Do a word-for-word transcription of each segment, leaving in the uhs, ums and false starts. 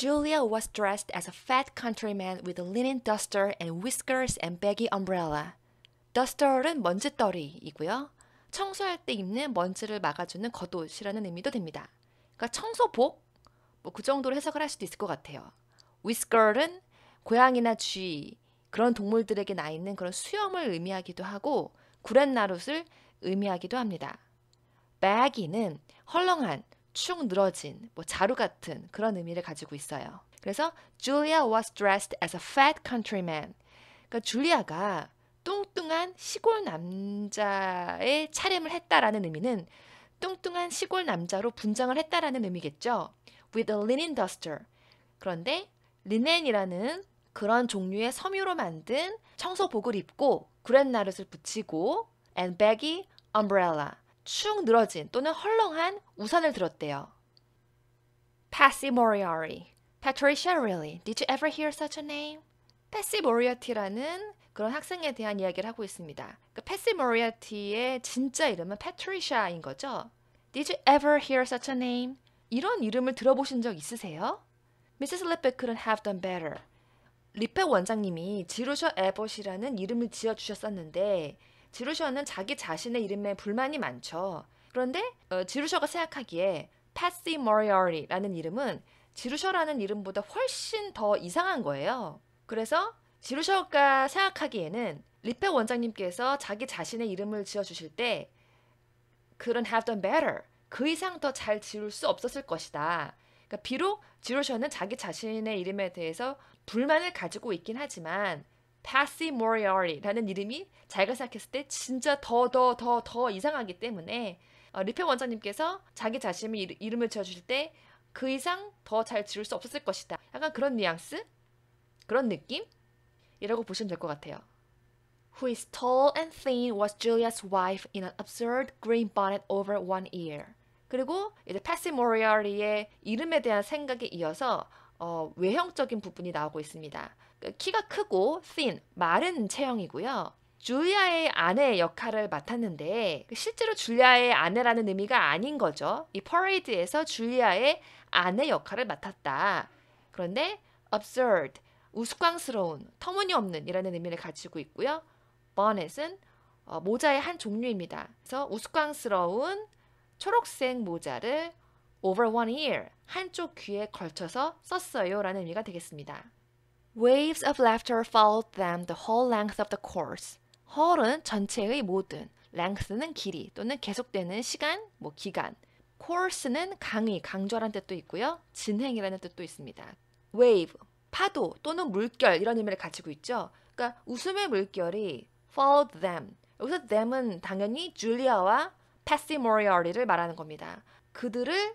Julia was dressed as a fat countryman with a linen duster and whiskers and baggy umbrella. duster는 먼지떨이이고요. 청소할 때 입는 먼지를 막아주는 겉옷이라는 의미도 됩니다. 그러니까 청소복? 뭐 그 정도로 해석을 할 수도 있을 것 같아요. whisker는 고양이나 쥐, 그런 동물들에게 나 있는 그런 수염을 의미하기도 하고 구렛나룻을 의미하기도 합니다. baggy는 헐렁한, 축 늘어진, 뭐 자루 같은 그런 의미를 가지고 있어요. 그래서 Julia was dressed as a fat countryman. 그러니까 줄리아가 뚱뚱한 시골 남자의 차림을 했다라는 의미는 뚱뚱한 시골 남자로 분장을 했다라는 의미겠죠. With a linen duster. 그런데 리넨이라는 그런 종류의 섬유로 만든 청소복을 입고 구렛나룻을 붙이고 and baggy umbrella. 축 늘어진 또는 헐렁한 우산을 들었대요. Passy Moriarty. Patricia, really? Did you ever hear such a name? Passy Moriarty라는 그런 학생에 대한 이야기를 하고 있습니다. 그 Passy Moriarty의 진짜 이름은 Patricia인 거죠. Did you ever hear such a name? 이런 이름을 들어보신 적 있으세요? 미세스 Lippett couldn't have done better. 리펫 원장님이 지루셔 에버시라는 이름을 지어주셨었는데 지루셔는 자기 자신의 이름에 불만이 많죠. 그런데 어, 지루셔가 생각하기에 Passy Moriarty라는 이름은 지루셔라는 이름보다 훨씬 더 이상한 거예요. 그래서 지루셔가 생각하기에는 리펫 원장님께서 자기 자신의 이름을 지어주실 때 couldn't have done better, 그 이상 더 잘 지을 수 없었을 것이다. 그러니까 비록 지루셔는 자기 자신의 이름에 대해서 불만을 가지고 있긴 하지만 Passy Moriarty라는 이름이 자기가 생각했을 때 진짜 더 더 더 더 이상하기 때문에 어, 리펫 원장님께서 자기 자신의 이름, 이름을 지어주실 때 그 이상 더 잘 지을 수 없었을 것이다. 약간 그런 뉘앙스? 그런 느낌? 이라고 보시면 될 것 같아요. Who is tall and thin was Julia's wife in an absurd green bonnet over one ear. 그리고 이제 Passy Moriarty의 이름에 대한 생각에 이어서 어, 외형적인 부분이 나오고 있습니다. 키가 크고 thin, 마른 체형이고요. 줄리아의 아내 역할을 맡았는데 실제로 줄리아의 아내라는 의미가 아닌 거죠. 이 퍼레이드에서 줄리아의 아내 역할을 맡았다. 그런데 absurd, 우스꽝스러운, 터무니없는 이라는 의미를 가지고 있고요. bonnet은 어, 모자의 한 종류입니다. 그래서 우스꽝스러운 초록색 모자를 over one ear, 한쪽 귀에 걸쳐서 썼어요 라는 의미가 되겠습니다. Waves of laughter followed them the whole length of the course. whole은 전체의 모든, length는 길이 또는 계속되는 시간, 뭐 기간, course는 강의, 강좌라는 뜻도 있고요. 진행이라는 뜻도 있습니다. Wave, 파도 또는 물결 이런 의미를 가지고 있죠. 그러니까 웃음의 물결이 followed them. 여기서 them은 당연히 줄리아와 Passy Moriarty를 말하는 겁니다. 그들을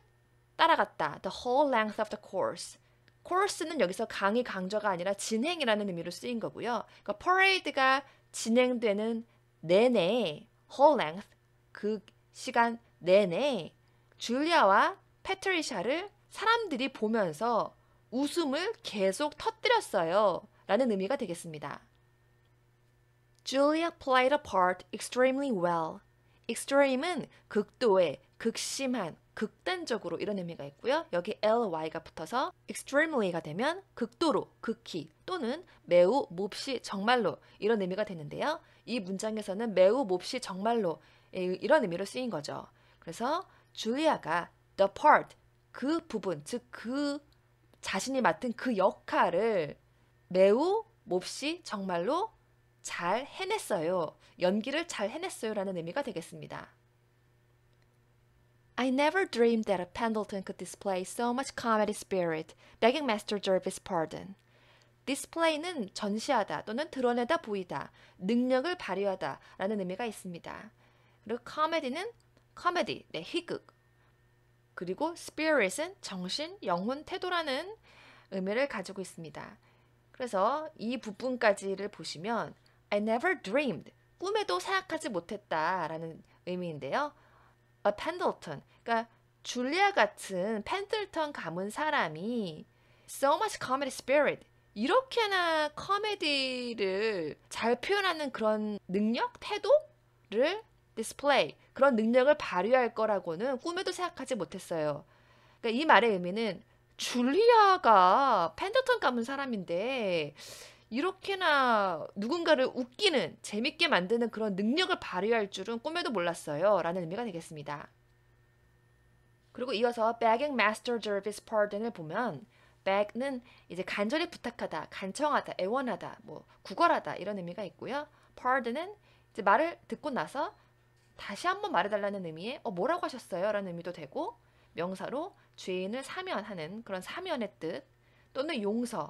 따라갔다. The whole length of the course. 코스는 여기서 강의 강좌가 아니라 진행이라는 의미로 쓰인 거고요. 그러니까 퍼레이드가 진행되는 내내 whole length 그 시간 내내 줄리아와 패트리샤를 사람들이 보면서 웃음을 계속 터뜨렸어요. 라는 의미가 되겠습니다. Julia played a part extremely well. extreme은 극도의, 극심한, 극단적으로 이런 의미가 있고요. 여기 ly가 붙어서 extremely가 되면 극도로, 극히 또는 매우, 몹시, 정말로 이런 의미가 되는데요. 이 문장에서는 매우, 몹시, 정말로 이런 의미로 쓰인 거죠. 그래서 줄리아가 the part, 그 부분, 즉 그 자신이 맡은 그 역할을 매우, 몹시, 정말로 잘 해냈어요. 연기를 잘 해냈어요 라는 의미가 되겠습니다. I never dreamed that a Pendleton could display so much comedy spirit, begging Master Jervis' pardon. display는 전시하다 또는 드러내다 보이다, 능력을 발휘하다 라는 의미가 있습니다. 그리고 comedy는 comedy, 네, 희극. 그리고 spirit은 정신, 영혼, 태도라는 의미를 가지고 있습니다. 그래서 이 부분까지를 보시면 I never dreamed, 꿈에도 생각하지 못했다 라는 의미인데요. A Pendleton, 그러니까 줄리아 같은 펜들턴 가문 사람이 so much comedy spirit, 이렇게나 코미디를 잘 표현하는 그런 능력, 태도를 display, 그런 능력을 발휘할 거라고는 꿈에도 생각하지 못했어요. 그러니까 이 말의 의미는 줄리아가 펜더턴 가문 사람인데 이렇게나 누군가를 웃기는, 재밌게 만드는 그런 능력을 발휘할 줄은 꿈에도 몰랐어요. 라는 의미가 되겠습니다. 그리고 이어서 begging Master Jervis pardon을 보면 beg는 이제 간절히 부탁하다, 간청하다, 애원하다, 뭐 구걸하다 이런 의미가 있고요. pardon은 이제 말을 듣고 나서 다시 한번 말해달라는 의미의 어, 뭐라고 하셨어요? 라는 의미도 되고 명사로 죄인을 사면하는 그런 사면의 뜻 또는 용서의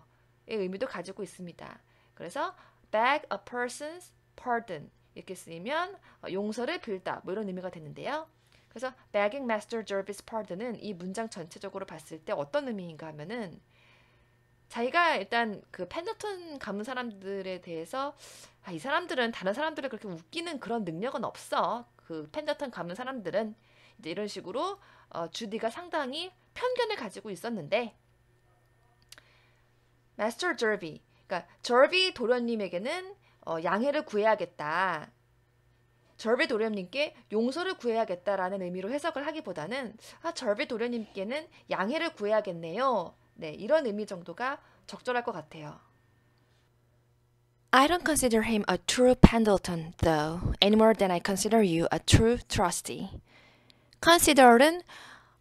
의미도 가지고 있습니다. 그래서 beg a person's pardon 이렇게 쓰이면 어, 용서를 빌다 뭐 이런 의미가 되는데요. 그래서 begging Master Jervis pardon은 이 문장 전체적으로 봤을 때 어떤 의미인가 하면은 자기가 일단 그 펜더턴 가문 사람들에 대해서 아, 이 사람들은 다른 사람들을 그렇게 웃기는 그런 능력은 없어. 그 펜더턴 가문 사람들은 이제 이런 식으로 어, 주디가 상당히 편견을 가지고 있었는데 Master Jervis, 그러니까 절비 도련님에게는 어, 양해를 구해야겠다. 절비 도련님께 용서를 구해야겠다라는 의미로 해석을 하기보다는 아, 절비 도련님께는 양해를 구해야겠네요. 네, 이런 의미 정도가 적절할 것 같아요. I don't consider him a true Pendleton, though, any more than I consider you a true trustee. Consider은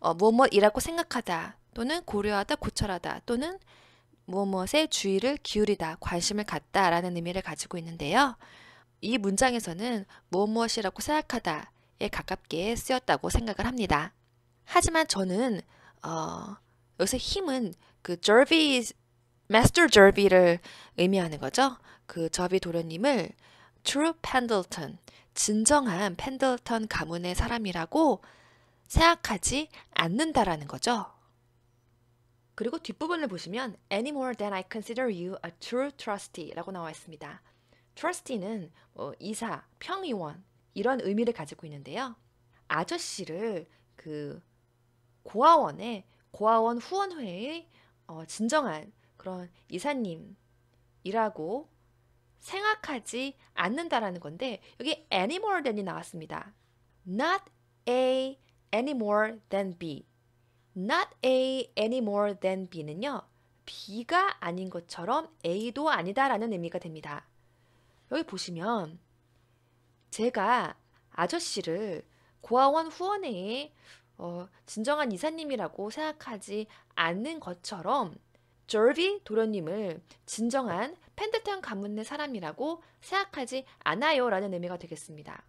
어, 무엇무엇이라고 생각하다 또는 고려하다, 고찰하다 또는 무엇무엇에 주의를 기울이다, 관심을 갖다 라는 의미를 가지고 있는데요. 이 문장에서는 무엇무엇이라고 생각하다에 가깝게 쓰였다고 생각을 합니다. 하지만 저는 어, 여기서 힘은 그 Jervis, Master Jervis를 의미하는 거죠. 그 저비 도련님을 True Pendleton, 진정한 펜들턴 가문의 사람이라고 생각하지 않는다라는 거죠. 그리고 뒷부분을 보시면 Any more than I consider you a true trustee 라고 나와 있습니다. trustee는 어, 이사, 평의원 이런 의미를 가지고 있는데요. 아저씨를 그 고아원에 고아원 후원회의 어, 진정한 그런 이사님이라고 생각하지 않는다라는 건데 여기 any more than이 나왔습니다. not a any more than b not a any more than b는요. b가 아닌 것처럼 a도 아니다라는 의미가 됩니다. 여기 보시면 제가 아저씨를 고아원 후원회의 어, 진정한 이사님이라고 생각하지 않는 것처럼 절비 도련님을 진정한 펜드턴 가문의 사람이라고 생각하지 않아요 라는 의미가 되겠습니다.